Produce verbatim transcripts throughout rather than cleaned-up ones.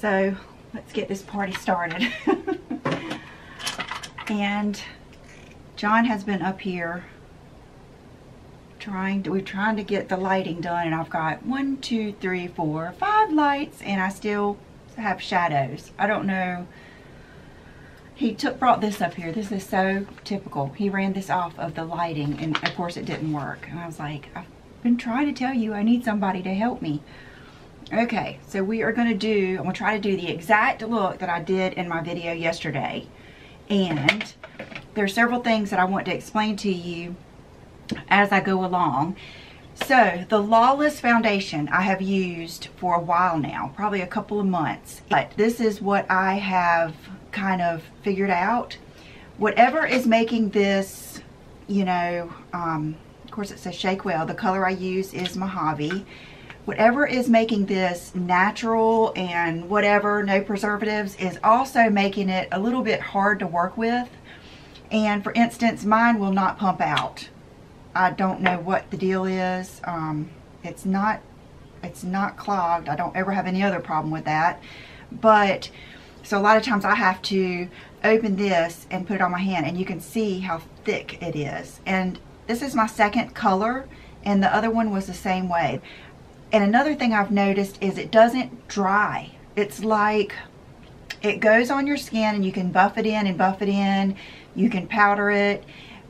So let's get this party started. And John has been up here trying to, we're trying to get the lighting done, and I've got one, two, three, four, five lights, and I still have shadows. I don't know. He took brought this up here. This is so typical. He ran this off of the lighting, and of course it didn't work. And I was like, I've been trying to tell you, I need somebody to help me. Okay, so we are gonna do, I'm gonna try to do the exact look that I did in my video yesterday. And there are several things that I want to explain to you as I go along. So the Lawless foundation I have used for a while now, probably a couple of months, but this is what I have kind of figured out. Whatever is making this, you know, um, of course it says shake well, the color I use is Mojave. Whatever is making this natural and whatever, no preservatives, is also making it a little bit hard to work with. And for instance, mine will not pump out. I don't know what the deal is. Um, it's not, it's not clogged. I don't ever have any other problem with that. But so a lot of times I have to open this and put it on my hand, and you can see how thick it is. And this is my second color, and the other one was the same way. And another thing I've noticed is it doesn't dry. It's like it goes on your skin, and you can buff it in and buff it in. You can powder it,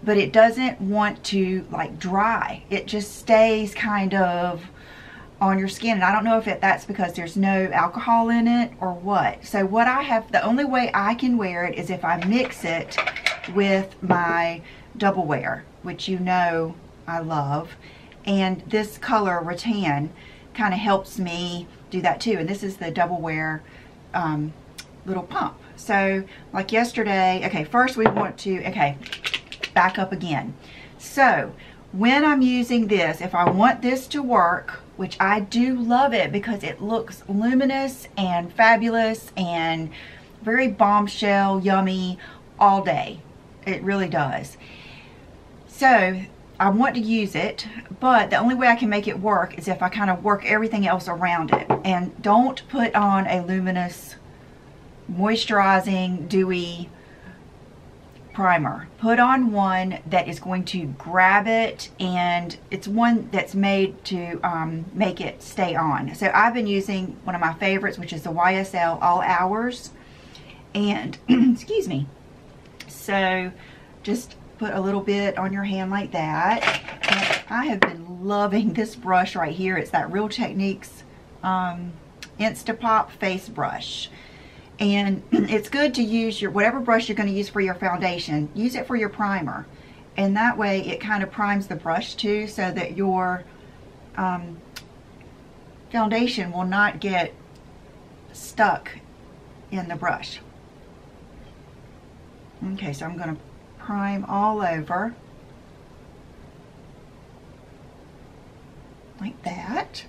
but it doesn't want to like dry. It just stays kind of on your skin, and I don't know if it, that's because there's no alcohol in it or what. So what I have, the only way I can wear it is if I mix it with my Double Wear, which you know I love, and this color Rattan kind of helps me do that too. And this is the Double Wear um, little pump. So like yesterday, okay, first we want to, okay, back up again. So when I'm using this, if I want this to work, which I do love it because it looks luminous and fabulous and very bombshell yummy all day, it really does. So I want to use it, but the only way I can make it work is if I kind of work everything else around it. And don't put on a luminous moisturizing dewy primer. Put on one that is going to grab it, and it's one that's made to um, make it stay on. So I've been using one of my favorites, which is the Y S L All Hours, and excuse me. So just put a little bit on your hand like that. And I have been loving this brush right here. It's that Real Techniques um, Instapop face brush. And it's good to use your, whatever brush you're going to use for your foundation, use it for your primer. And that way it kind of primes the brush too, so that your um, foundation will not get stuck in the brush. Okay, so I'm going to prime all over. Like that.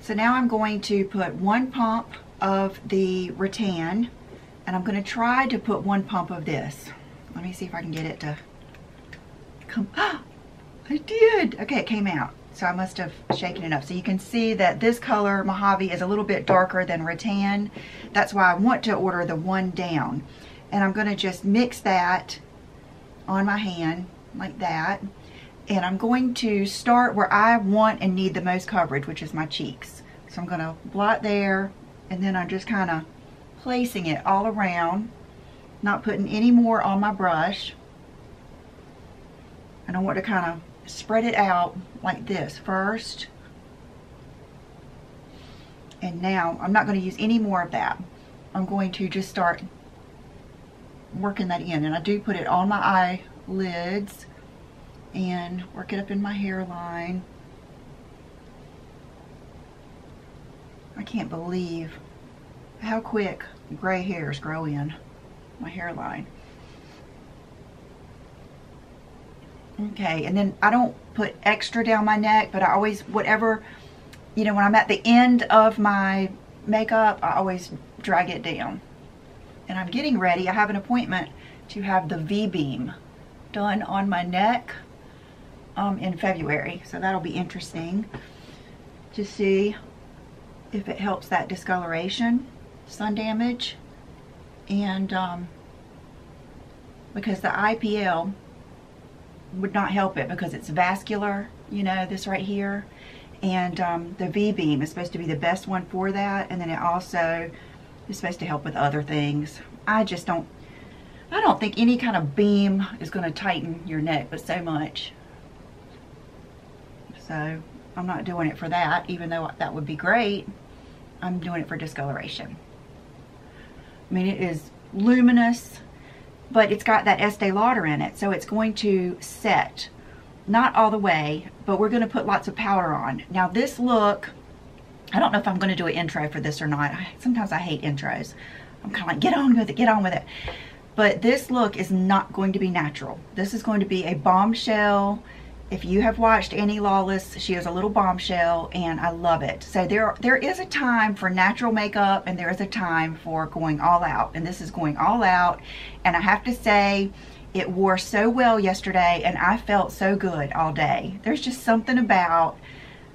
So now I'm going to put one pump of the Rattan, and I'm going to try to put one pump of this. Let me see if I can get it to come. Ah, I did. Okay, it came out, so I must have shaken it up. So you can see that this color Mojave is a little bit darker than Rattan. That's why I want to order the one down. And I'm going to just mix that on my hand like that, and I'm going to start where I want and need the most coverage, which is my cheeks. So I'm going to blot there, and then I'm just kind of placing it all around, not putting any more on my brush. And I want to kind of spread it out like this first. And now I'm not going to use any more of that. I'm going to just start working that in. And I do put it on my eyelids and work it up in my hairline. I can't believe how quick gray hairs grow in my hairline. Okay, and then I don't put extra down my neck, but I always, whatever, you know, when I'm at the end of my makeup, I always drag it down. And I'm getting ready. I have an appointment to have the V Beam done on my neck um, in February, so that'll be interesting to see if it helps that discoloration. sun damage, and um, because the I P L would not help it because it's vascular, you know, this right here. And um, the V Beam is supposed to be the best one for that, and then it also is supposed to help with other things. I just don't, I don't think any kind of beam is going to tighten your neck but so much. So I'm not doing it for that, even though that would be great. I'm doing it for discoloration. I mean, it is luminous, but it's got that Estee Lauder in it, so it's going to set. Not all the way, but we're going to put lots of powder on. Now this look, I don't know if I'm going to do an intro for this or not. I, sometimes I hate intros. I'm kind of like, get on with it, get on with it. But this look is not going to be natural. This is going to be a bombshell. If you have watched Annie Lawless, she is a little bombshell, and I love it. So there, there is a time for natural makeup, and there is a time for going all out. And this is going all out, and I have to say, it wore so well yesterday, and I felt so good all day. There's just something about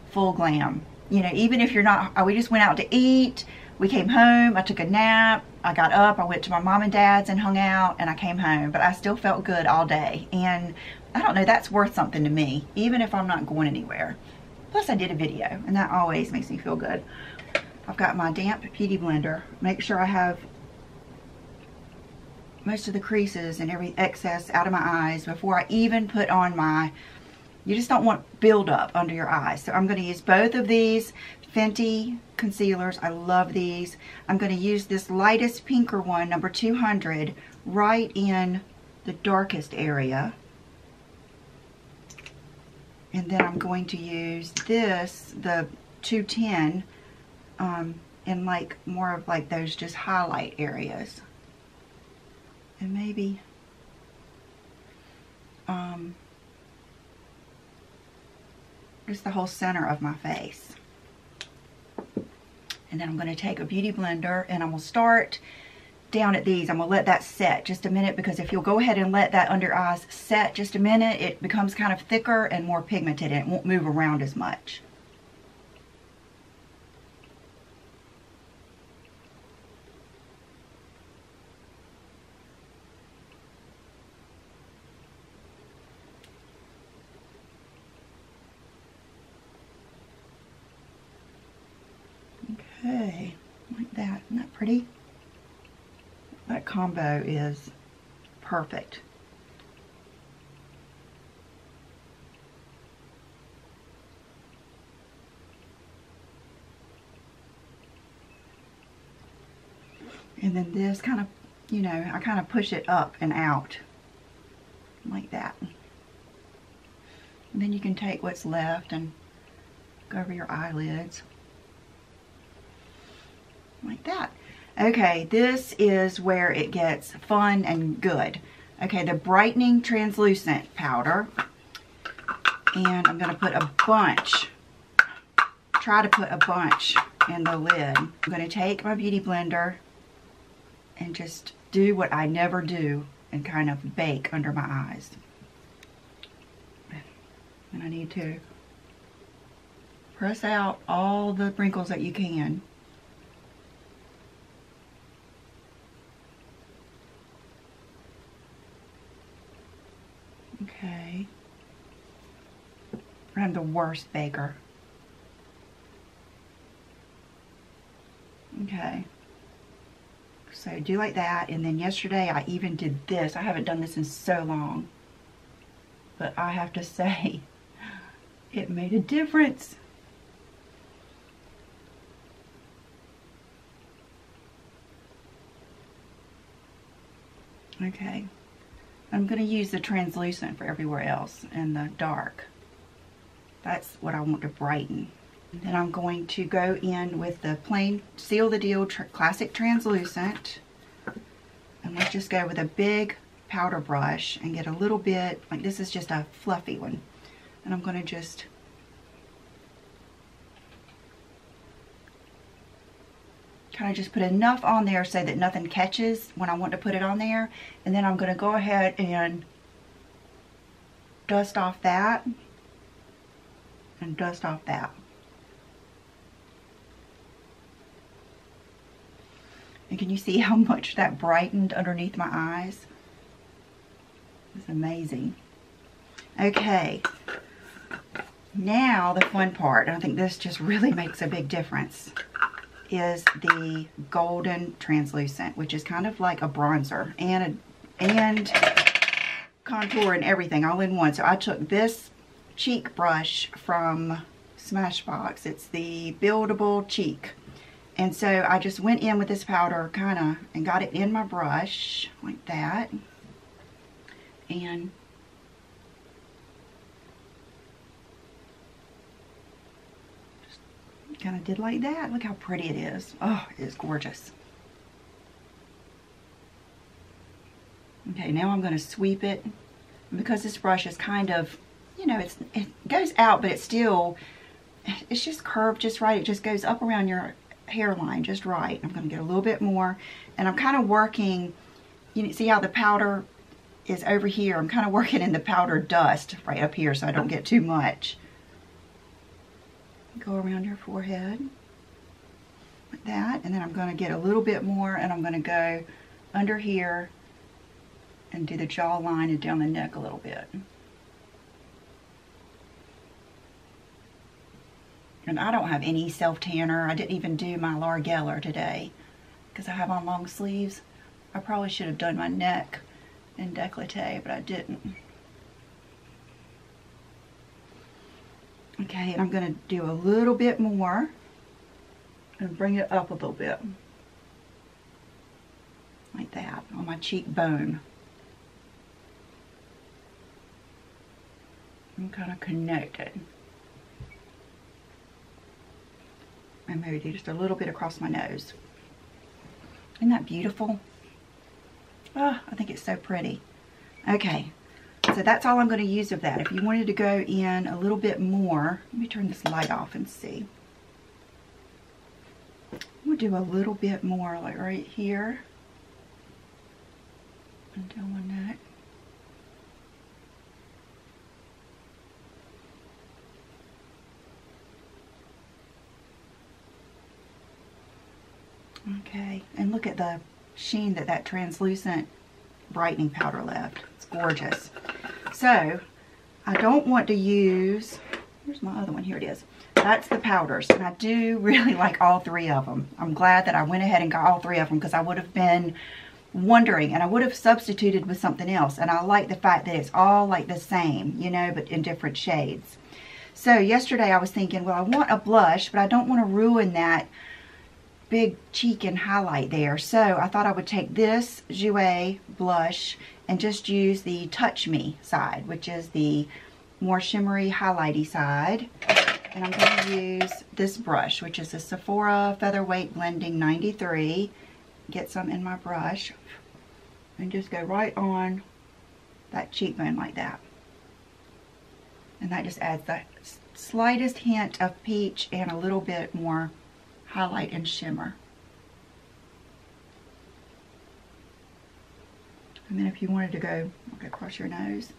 full glam. You know, even if you're not, we just went out to eat, we came home, I took a nap, I got up, I went to my mom and dad's and hung out, and I came home. But I still felt good all day. And I don't know, that's worth something to me, even if I'm not going anywhere. Plus I did a video, and that always makes me feel good. I've got my damp beauty blender. Make sure I have most of the creases and every excess out of my eyes before I even put on my, you just don't want buildup under your eyes. So I'm going to use both of these Fenty concealers. I love these. I'm going to use this lightest pinker one, number two hundred, right in the darkest area. And then I'm going to use this, the two ten, um, in like more of like those just highlight areas. And maybe um, just the whole center of my face. And then I'm going to take a beauty blender, and I'm going to start down at these. I'm going to let that set just a minute, because if you'll go ahead and let that under eyes set just a minute, it becomes kind of thicker and more pigmented, and it won't move around as much. Okay, like that. Isn't that pretty? That combo is perfect. And then this kind of, you know, I kind of push it up and out like that. And then you can take what's left and go over your eyelids. Like that. Okay, this is where it gets fun and good. Okay, the Brightening Translucent Powder. And I'm going to put a bunch, try to put a bunch in the lid. I'm going to take my beauty blender and just do what I never do and kind of bake under my eyes. And I need to press out all the wrinkles that you can. Okay, I'm the worst baker. Okay, so do like that, and then yesterday I even did this. I haven't done this in so long, but I have to say, it made a difference. Okay. I'm going to use the translucent for everywhere else in the dark. That's what I want to brighten. Then I'm going to go in with the plain Seal the Deal Classic Translucent. And let's just go with a big powder brush and get a little bit, like this is just a fluffy one. And I'm going to just kind of just put enough on there so that nothing catches when I want to put it on there. And then I'm going to go ahead and dust off that and dust off that. And can you see how much that brightened underneath my eyes? It's amazing. Okay, now the fun part, and I think this just really makes a big difference, is the golden translucent, which is kind of like a bronzer and a, and contour and everything all in one. So I took this cheek brush from Smashbox. It's the Buildable Cheek. And so I just went in with this powder kind of and got it in my brush like that. And just kind of did like that. Look how pretty it is. Oh, it is gorgeous. Okay, now I'm going to sweep it. And because this brush is kind of, you know, it's, it goes out, but it's still, it's just curved just right. It just goes up around your hairline just right. I'm going to get a little bit more. And I'm kind of working, you see how the powder is over here. I'm kind of working in the powder dust right up here so I don't get too much. Go around your forehead like that, and then I'm going to get a little bit more, and I'm going to go under here and do the jawline and down the neck a little bit. And I don't have any self-tanner. I didn't even do my Laura Geller today because I have on long sleeves. I probably should have done my neck and decollete, but I didn't. Okay, and I'm going to do a little bit more and bring it up a little bit. Like that, on my cheekbone. I'm kind of connected. And maybe do just a little bit across my nose. Isn't that beautiful? Oh, I think it's so pretty. Okay, so that's all I'm going to use of that. If you wanted to go in a little bit more, let me turn this light off and see. We'll do a little bit more, like right here. And down my neck. Okay, and look at the sheen that that translucent brightening powder left. It's gorgeous. So I don't want to use, here's my other one, here it is. That's the powders, and I do really like all three of them. I'm glad that I went ahead and got all three of them because I would have been wondering, and I would have substituted with something else, and I like the fact that it's all like the same, you know, but in different shades. So yesterday I was thinking, well, I want a blush, but I don't want to ruin that big cheek and highlight there. So I thought I would take this Jouer blush and just use the Touch Me side, which is the more shimmery highlighty side. And I'm going to use this brush, which is a Sephora Featherweight Blending ninety-three. Get some in my brush and just go right on that cheekbone like that. And that just adds that slightest hint of peach and a little bit more highlight and shimmer. And then if you wanted to go like across your nose.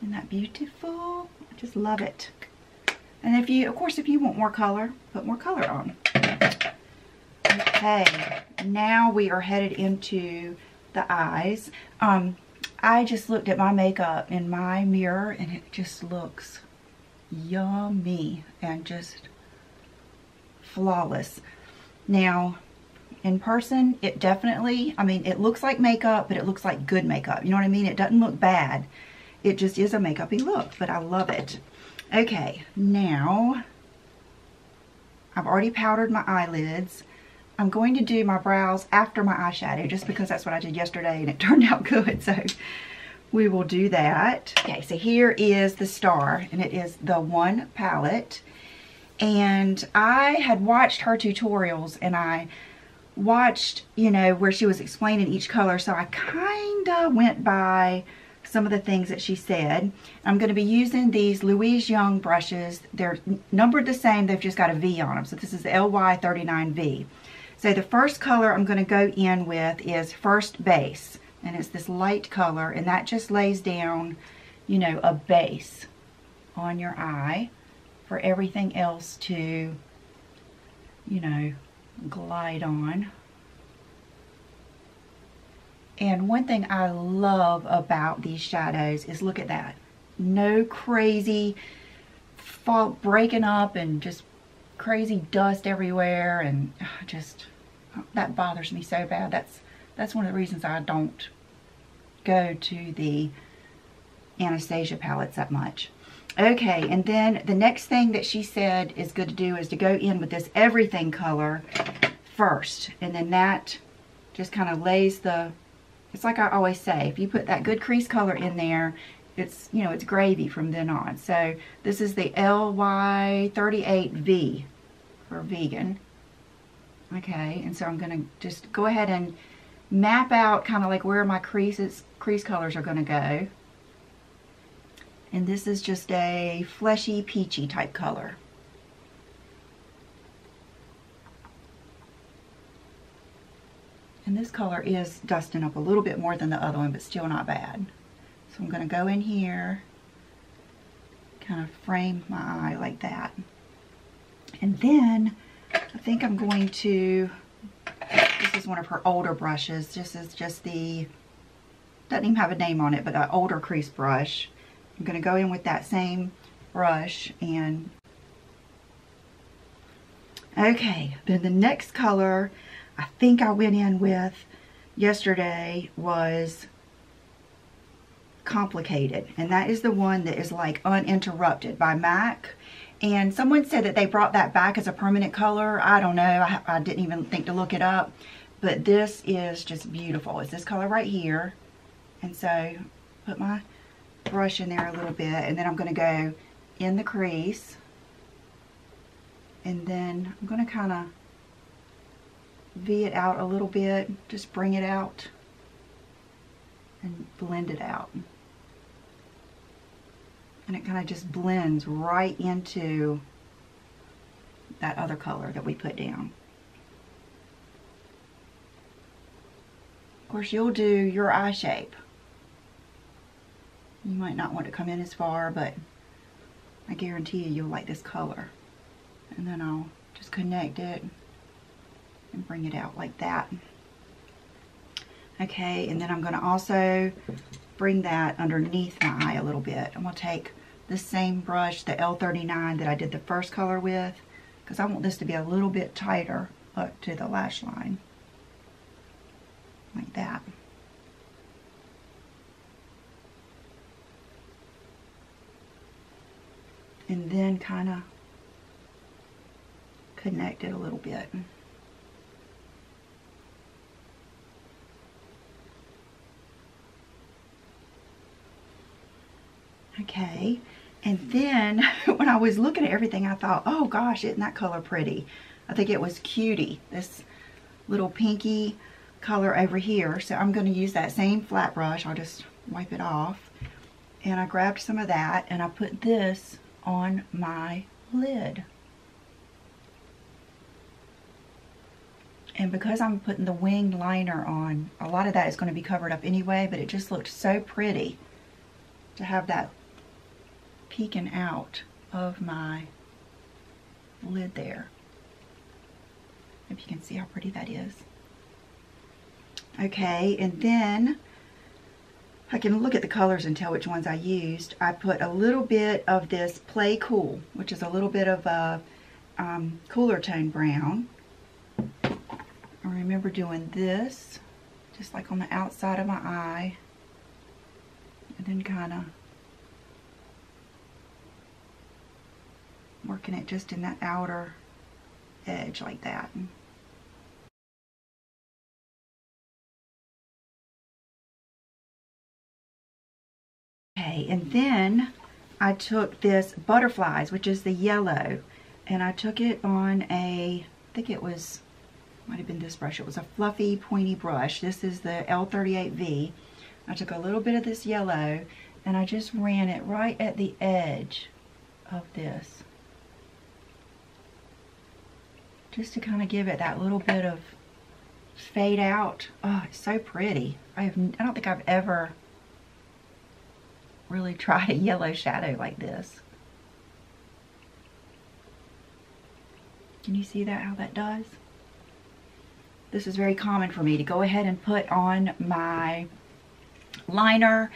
Isn't that beautiful? I just love it. And if you, of course, if you want more color, put more color on. Okay, now we are headed into the eyes. Um, I just looked at my makeup in my mirror and it just looks yummy and just flawless. Now in person it definitely, I mean, it looks like makeup, but it looks like good makeup, you know what I mean? It doesn't look bad, it just is a makeupy look, but I love it. Okay, now I've already powdered my eyelids. I'm going to do my brows after my eyeshadow just because that's what I did yesterday and it turned out good, so we will do that. Okay, so here is the star, and it is the One palette. And I had watched her tutorials, and I watched, you know, where she was explaining each color, so I kind of went by some of the things that she said. I'm going to be using these Louise Young brushes. They're numbered the same, they've just got a V on them. So this is the L Y thirty-nine V. So the first color I'm going to go in with is First Base, and it's this light color, and that just lays down, you know, a base on your eye for everything else to, you know, glide on. And one thing I love about these shadows is, look at that. No crazy fall breaking up and just crazy dust everywhere, and just that bothers me so bad. That's that's one of the reasons I don't go to the Anastasia palettes that much. Okay, and then the next thing that she said is good to do is to go in with this everything color first, and then that just kind of lays the, it's like I always say, if you put that good crease color in there, it's, you know, it's gravy from then on. So this is the L Y thirty-eight V for vegan. Okay, and so I'm gonna just go ahead and map out kind of like where my creases, crease colors are gonna go. And this is just a fleshy, peachy type color. And this color is dusting up a little bit more than the other one, but still not bad. So I'm gonna go in here, kind of frame my eye like that. And then I think I'm going to, this is one of her older brushes. This is just the, doesn't even have a name on it, but an older crease brush. I'm gonna go in with that same brush and, okay, then the next color I think I went in with yesterday was Complicated, and that is the one that is like Uninterrupted by MAC. And someone said that they brought that back as a permanent color. I don't know, I, I didn't even think to look it up, but this is just beautiful. It's this color right here, and so put my brush in there a little bit, and then I'm going to go in the crease, and then I'm going to kind of V it out a little bit, just bring it out and blend it out. And it kind of just blends right into that other color that we put down. Of course, you'll do your eye shape. You might not want to come in as far, but I guarantee you, you'll like this color. And then I'll just connect it and bring it out like that. Okay, and then I'm going to also bring that underneath my eye a little bit. I'm going to take the same brush, the L thirty-nine that I did the first color with, because I want this to be a little bit tighter up to the lash line, like that. And then kind of connect it a little bit. Okay, and then when I was looking at everything, I thought, oh gosh, isn't that color pretty? I think it was Cutie, this little pinky color over here. So I'm going to use that same flat brush. I'll just wipe it off. And I grabbed some of that, and I put this on my lid. And because I'm putting the winged liner on, a lot of that is going to be covered up anyway, but it just looked so pretty to have that peeking out of my lid there. If you can see how pretty that is. Okay, and then I can look at the colors and tell which ones I used. I put a little bit of this Play Cool, which is a little bit of a um, cooler tone brown. I remember doing this just like on the outside of my eye, and then kind of working it just in that outer edge like that. Okay, and then I took this Butterflies, which is the yellow, and I took it on a, I think it was, might have been this brush. It was a fluffy, pointy brush. This is the L thirty-eight V. I took a little bit of this yellow, and I just ran it right at the edge of this, just to kind of give it that little bit of fade out. Oh, it's so pretty. I have, I don't think I've ever really tried a yellow shadow like this. Can you see that, how that does? this is very common for me to go ahead and put on my liner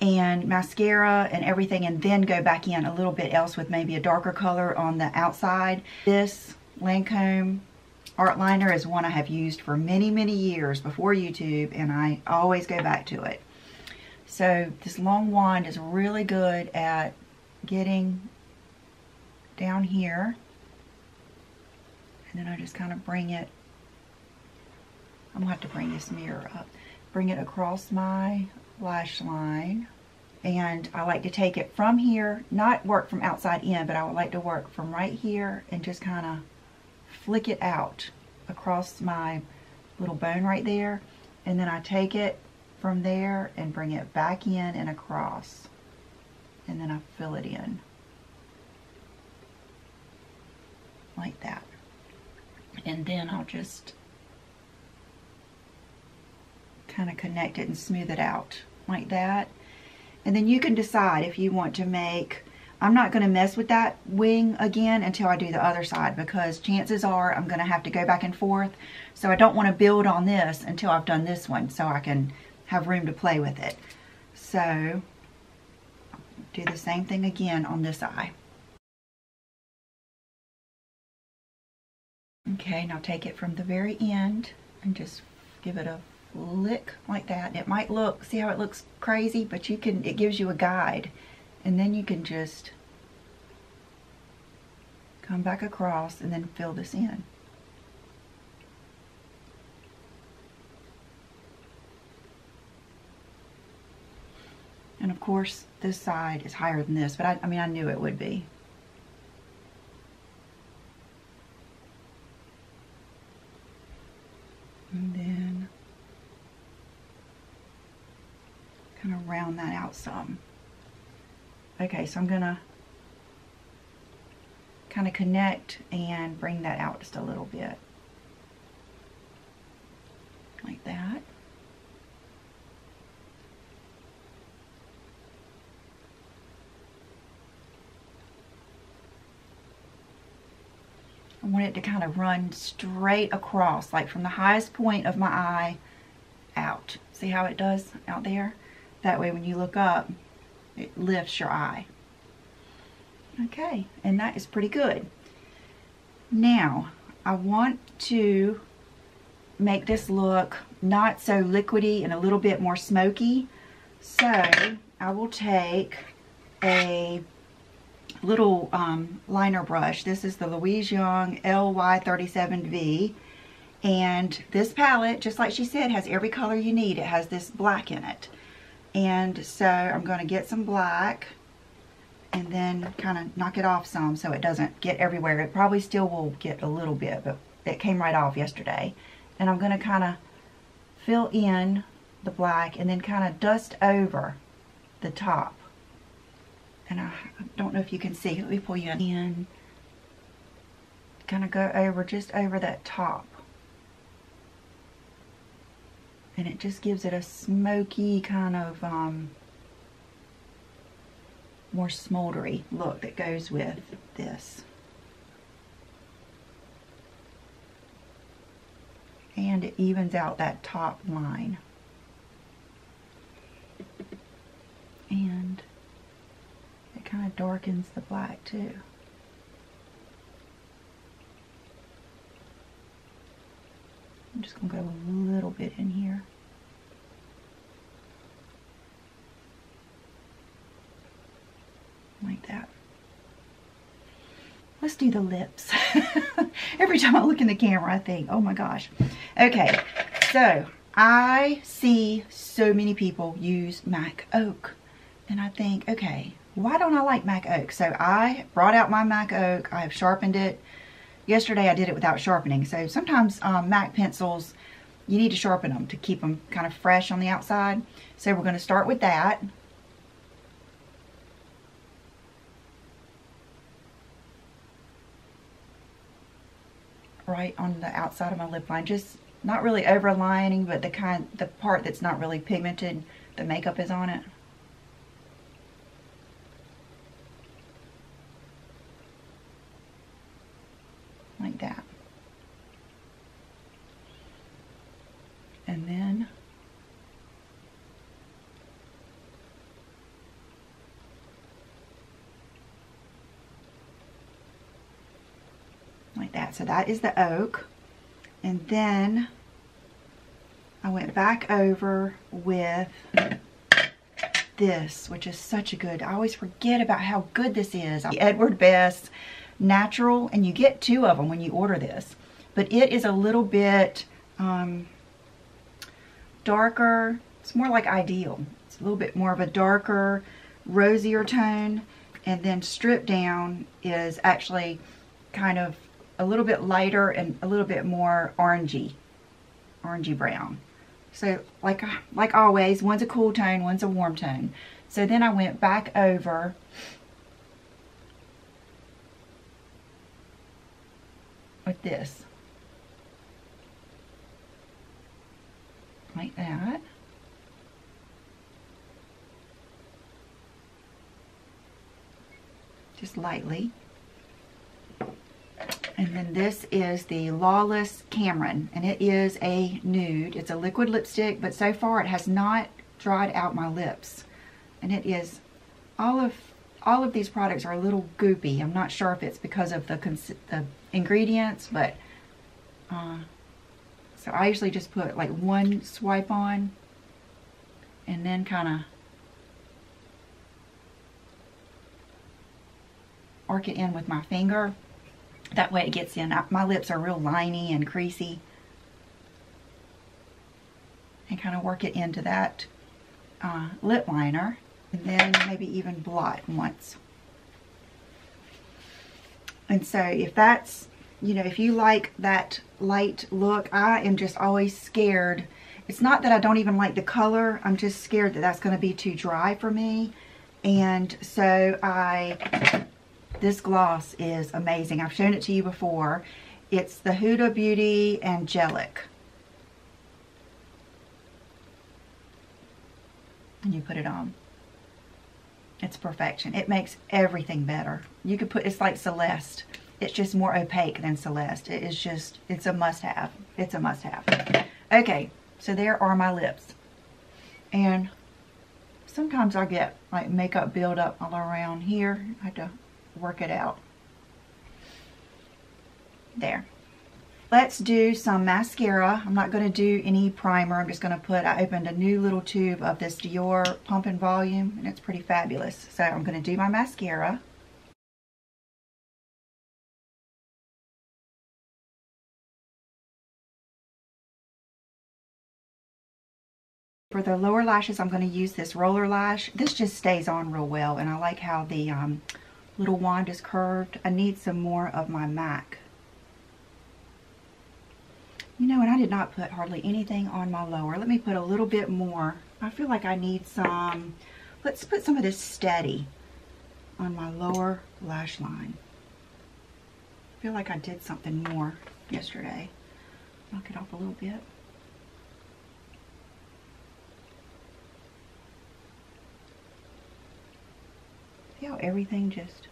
and mascara and everything, and then go back in a little bit else with maybe a darker color on the outside. This Lancôme Artliner is one I have used for many, many years before YouTube, and I always go back to it. So this long wand is really good at getting down here, and then I just kind of bring it, I'm gonna have to bring this mirror up, bring it across my lash line, and I like to take it from here, not work from outside in, but I would like to work from right here and just kind of flick it out across my little bone right there, and then I take it from there and bring it back in and across, and then I fill it in like that, and then I'll just kind of connect it and smooth it out like that. And then you can decide if you want to make, I'm not going to mess with that wing again until I do the other side, because chances are I'm going to have to go back and forth, so I don't want to build on this until I've done this one, so I can have room to play with it. So do the same thing again on this eye. Okay, now take it from the very end and just give it a lick like that. It might look, see how it looks crazy, but you can, it gives you a guide, and then you can just come back across and then fill this in. And of course this side is higher than this, but I, I mean I knew it would be. And then kind of round that out some. Okay, so I'm gonna kind of connect and bring that out just a little bit. Like that. I want it to kind of run straight across, like from the highest point of my eye out. See how it does out there? That way when you look up, it lifts your eye. Okay, and that is pretty good. Now, I want to make this look not so liquidy and a little bit more smoky. So I will take a little um, liner brush. This is the Louise Young L Y thirty-seven V. And this palette, just like she said, has every color you need. It has this black in it. And so I'm going to get some black and then kind of knock it off some so it doesn't get everywhere. It probably still will get a little bit, but it came right off yesterday. And I'm going to kind of fill in the black and then kind of dust over the top. And I don't know if you can see. Let me pull you in. And kind of go over, just over that top. And it just gives it a smoky kind of um, more smoldery look that goes with this. And it evens out that top line. And it kind of darkens the black too. I'm just going to go a little bit in here. Like that. Let's do the lips. Every time I look in the camera, I think, oh my gosh. Okay, so I see so many people use MAC Oak. And I think, okay, why don't I like MAC Oak? So I brought out my MAC Oak. I have sharpened it. Yesterday I did it without sharpening, so sometimes um, MAC pencils, you need to sharpen them to keep them kind of fresh on the outside. So we're going to start with that. Right on the outside of my lip line, just not really overlining, but the kind, the part that's not really pigmented, the makeup is on it. Like that. and then like that. So that is the oak. And then I went back over with this, which is such a good, I always forget about how good this is. The Edward Bess Natural, and you get two of them when you order this. But it is a little bit um, darker. It's more like Ideal. It's a little bit more of a darker, rosier tone. And then Stripped Down is actually kind of a little bit lighter and a little bit more orangey, orangey brown. So like, like always, one's a cool tone, one's a warm tone. So then I went back over with this. Like that. Just lightly. And then this is the Lawless Cameron, and it is a nude. It's a liquid lipstick, but so far it has not dried out my lips. And it is, all of all of these products are a little goopy. I'm not sure if it's because of the, cons the ingredients, but uh, so I usually just put like one swipe on and then kind of arc it in with my finger. That way it gets in. I, my lips are real liney and creasy. And kind of work it into that uh, lip liner. And then maybe even blot once. And so if that's, you know, if you like that light look, I am just always scared. It's not that I don't even like the color. I'm just scared that that's going to be too dry for me. And so I... This gloss is amazing. I've shown it to you before. It's the Huda Beauty Angelic. And you put it on. It's perfection. It makes everything better. You could put, it's like Celeste. It's just more opaque than Celeste. It is just, it's a must-have. It's a must-have. Okay, so there are my lips. And sometimes I get like makeup buildup all around here. I have to work it out. There. Let's do some mascara. I'm not going to do any primer. I'm just going to put, I opened a new little tube of this Dior Pump and Volume, and it's pretty fabulous. So I'm going to do my mascara. For the lower lashes, I'm going to use this roller lash. This just stays on real well, and I like how the um, little wand is curved. I need some more of my MAC. You know, and I did not put hardly anything on my lower. Let me put a little bit more. I feel like I need some. Let's put some of this Steady on my lower lash line. I feel like I did something more yesterday. Knock it off a little bit. See how everything just,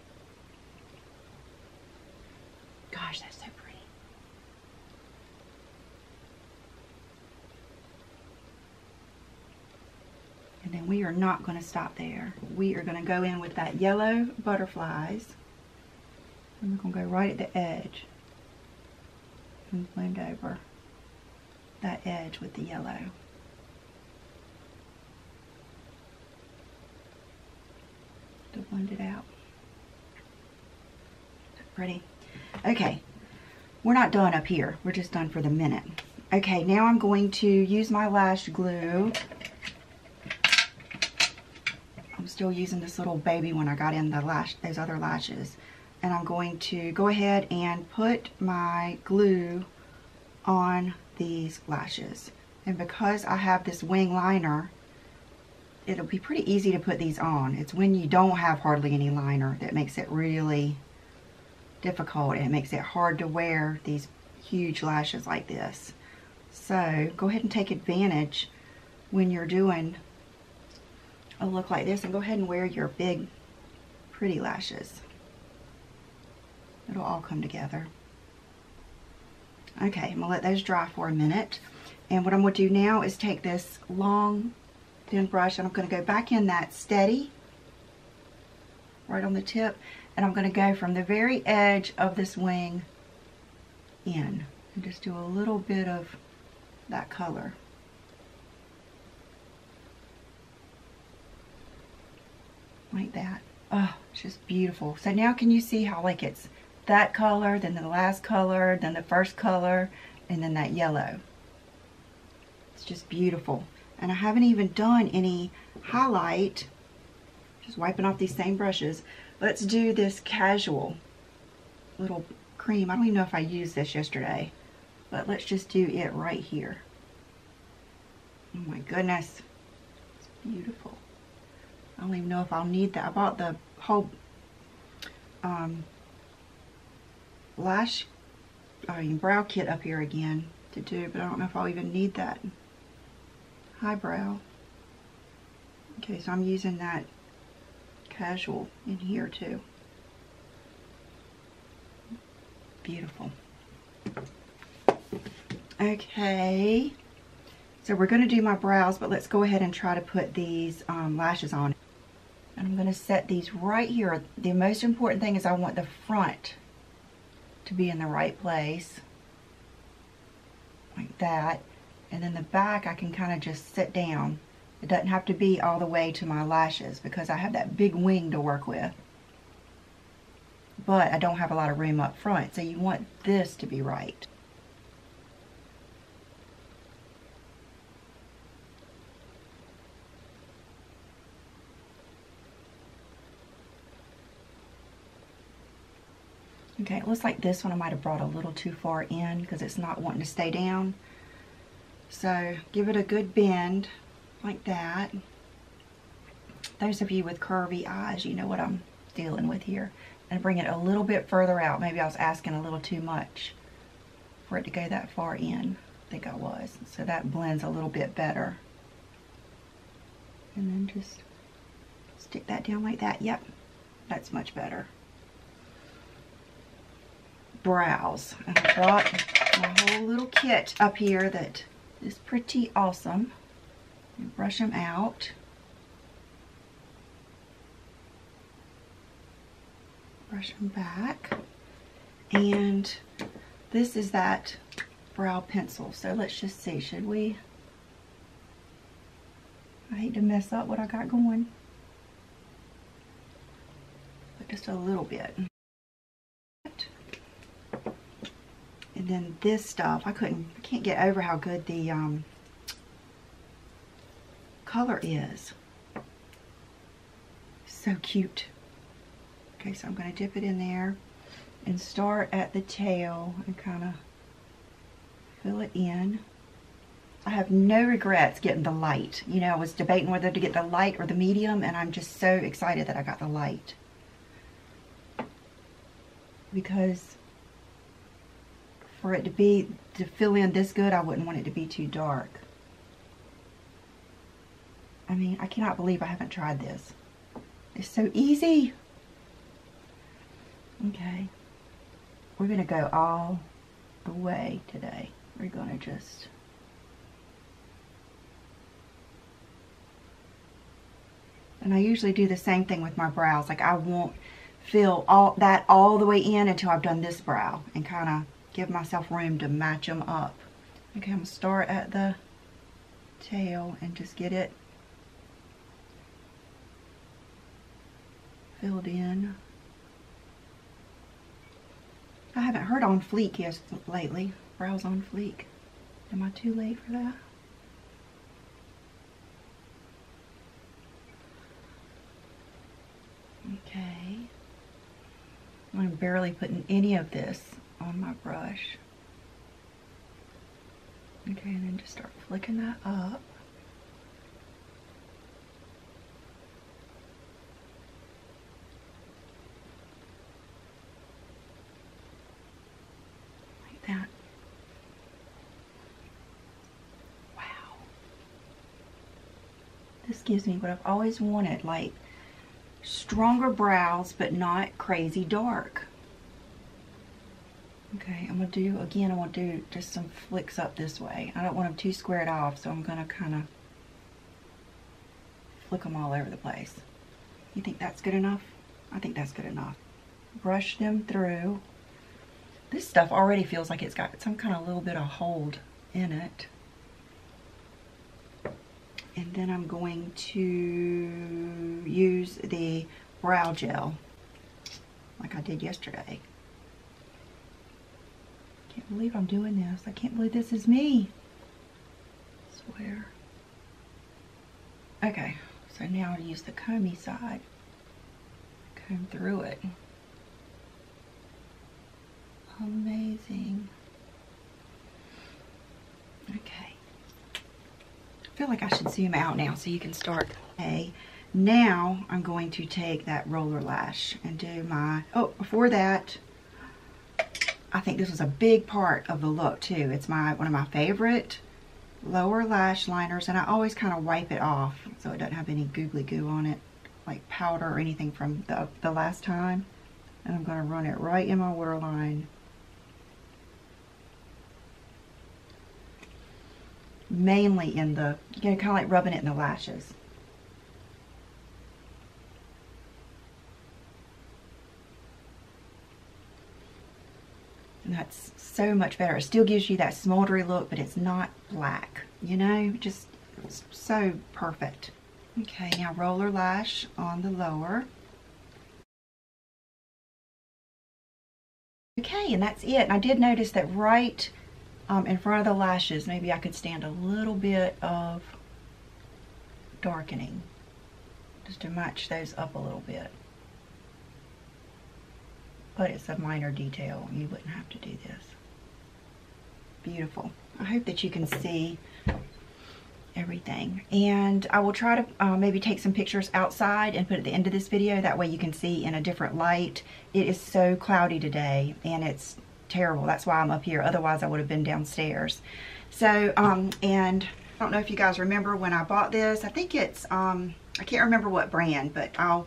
gosh, that's so pretty. And then we are not going to stop there. We are going to go in with that yellow butterflies. And we're going to go right at the edge and blend over that edge with the yellow. To blend it out. Pretty. Okay, we're not done up here. We're just done for the minute. Okay, now I'm going to use my lash glue. I'm still using this little baby one I got in the lash, those other lashes. And I'm going to go ahead and put my glue on these lashes. And because I have this wing liner, it'll be pretty easy to put these on. It's when you don't have hardly any liner that makes it really difficult, and it makes it hard to wear these huge lashes like this. So go ahead and take advantage when you're doing a look like this, and go ahead and wear your big pretty lashes. It'll all come together. Okay, I'm gonna let those dry for a minute. And what I'm going to do now is take this long, thin brush, and I'm going to go back in that steady, right on the tip, and I'm going to go from the very edge of this wing in, and just do a little bit of that color. Like that. Oh, it's just beautiful. So now can you see how like it's that color, then the last color, then the first color, and then that yellow. It's just beautiful. And I haven't even done any highlight. Just wiping off these same brushes. Let's do this casual little cream. I don't even know if I used this yesterday, but let's just do it right here. Oh my goodness. It's beautiful. I don't even know if I'll need that. I bought the whole um, lash, I mean brow kit up here again to do, but I don't know if I'll even need that. High brow. Okay, so I'm using that casual in here too. Beautiful. Okay, so we're going to do my brows, but let's go ahead and try to put these um, lashes on. And I'm going to set these right here. The most important thing is I want the front to be in the right place. Like that. And then the back I can kind of just sit down. It doesn't have to be all the way to my lashes because I have that big wing to work with. But I don't have a lot of room up front, so you want this to be right. Okay, it looks like this one I might have brought a little too far in because it's not wanting to stay down. So give it a good bend like that. Those of you with curvy eyes, you know what I'm dealing with here. And bring it a little bit further out. Maybe I was asking a little too much for it to go that far in. I think I was. So that blends a little bit better. And then just stick that down like that. Yep, that's much better. Brows. And I brought my whole little kit up here that is pretty awesome. And brush them out. Brush them back. And this is that brow pencil. So let's just see. Should we? I hate to mess up what I got going. But just a little bit. And then this stuff, I couldn't, I can't get over how good the um, color is. So cute. Okay, so I'm going to dip it in there and start at the tail and kind of fill it in. I have no regrets getting the light. You know, I was debating whether to get the light or the medium, and I'm just so excited that I got the light. Because for it to be, to fill in this good, I wouldn't want it to be too dark. I mean, I cannot believe I haven't tried this. It's so easy. Okay. We're going to go all the way today. We're going to just and I usually do the same thing with my brows. Like I won't fill all that all the way in until I've done this brow and kind of give myself room to match them up. Okay, I'm gonna start at the tail and just get it filled in. I haven't heard on fleek yet lately. Brows on fleek. Am I too late for that? Okay. I'm barely putting any of this on my brush. Okay, and then just start flicking that up. Like that. Wow. This gives me what I've always wanted, like stronger brows, but not crazy dark. Okay, I'm going to do, again, I'm going to do just some flicks up this way. I don't want them too squared off, so I'm going to kind of flick them all over the place. You think that's good enough? I think that's good enough. Brush them through. This stuff already feels like it's got some kind of little bit of hold in it. And then I'm going to use the brow gel like I did yesterday. I can't believe I'm doing this. I can't believe this is me. I swear. Okay, so now I'm going to use the comb-y side. Comb through it. Amazing. Okay. I feel like I should zoom out now so you can start. Okay, now I'm going to take that roller lash and do my, oh, before that, I think this was a big part of the look too. It's my one of my favorite lower lash liners, and I always kind of wipe it off so it doesn't have any googly goo on it, like powder or anything from the, the last time. And I'm going to run it right in my waterline. Mainly in the, you know, kind of like rubbing it in the lashes. And that's so much better. It still gives you that smoldery look, but it's not black, you know? Just so perfect. Okay, now roller lash on the lower. Okay, and that's it. And I did notice that right um, in front of the lashes, maybe I could stand a little bit of darkening just to match those up a little bit. But it's a minor detail. You wouldn't have to do this. Beautiful. I hope that you can see everything. And I will try to uh, maybe take some pictures outside and put at the end of this video. That way you can see in a different light. It is so cloudy today and it's terrible. That's why I'm up here. Otherwise I would have been downstairs. So, um, and I don't know if you guys remember when I bought this. I think it's, um, I can't remember what brand, but I'll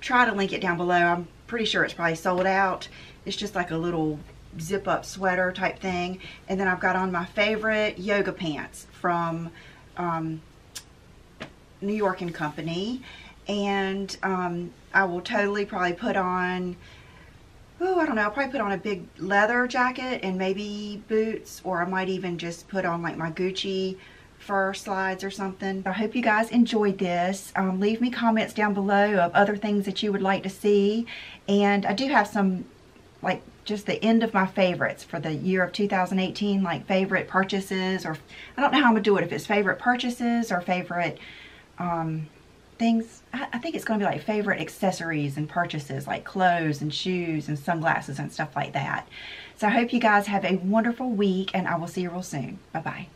try to link it down below. I'm pretty sure it's probably sold out. It's just like a little zip up sweater type thing. And then I've got on my favorite yoga pants from um, New York and Company. And um, I will totally probably put on, oh, I don't know, I'll probably put on a big leather jacket and maybe boots, or I might even just put on like my Gucci fur slides or something. I hope you guys enjoyed this. Um, leave me comments down below of other things that you would like to see. And I do have some, like, just the end of my favorites for the year of two thousand eighteen, like favorite purchases, or I don't know how I'm gonna do it, if it's favorite purchases or favorite um, things. I, I think it's gonna be like favorite accessories and purchases, like clothes and shoes and sunglasses and stuff like that. So I hope you guys have a wonderful week, and I will see you real soon. Bye-bye.